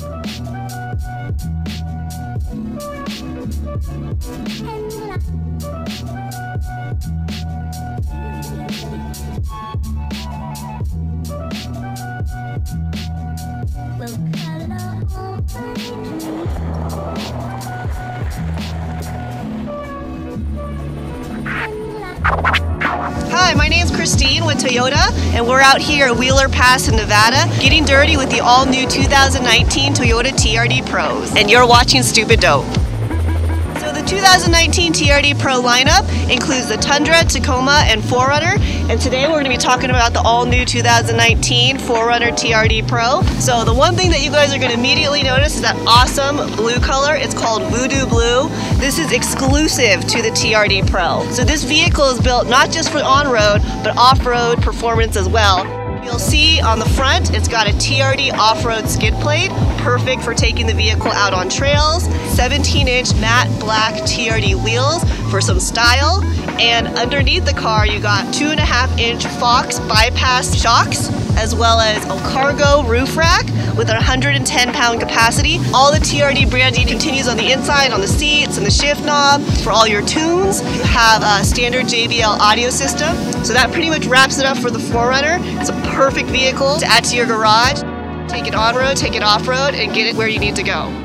Hi, my name's Christine with Toyota, and we're out here at Wheeler Pass in Nevada getting dirty with the all-new 2019 Toyota TRD Pros, and you're watching Stupid Dope. The 2019 TRD Pro lineup includes the Tundra, Tacoma, and 4Runner, and today we're going to be talking about the all-new 2019 4Runner TRD Pro. So the one thing that you guys are going to immediately notice is that awesome blue color. It's called Voodoo Blue. This is exclusive to the TRD Pro. So this vehicle is built not just for on-road, but off-road performance as well. You'll see on the front, it's got a TRD off-road skid plate, perfect for taking the vehicle out on trails, 17-inch matte black TRD wheels for some style, and underneath the car you got 2.5-inch Fox bypass shocks, as well as a cargo roof rack with a 110-pound capacity. All the TRD branding continues on the inside, on the seats and the shift knob. For all your tunes, you have a standard JBL audio system. So that pretty much wraps it up for the 4Runner. It's a perfect vehicle to add to your garage. Take it on-road, take it off-road, and get it where you need to go.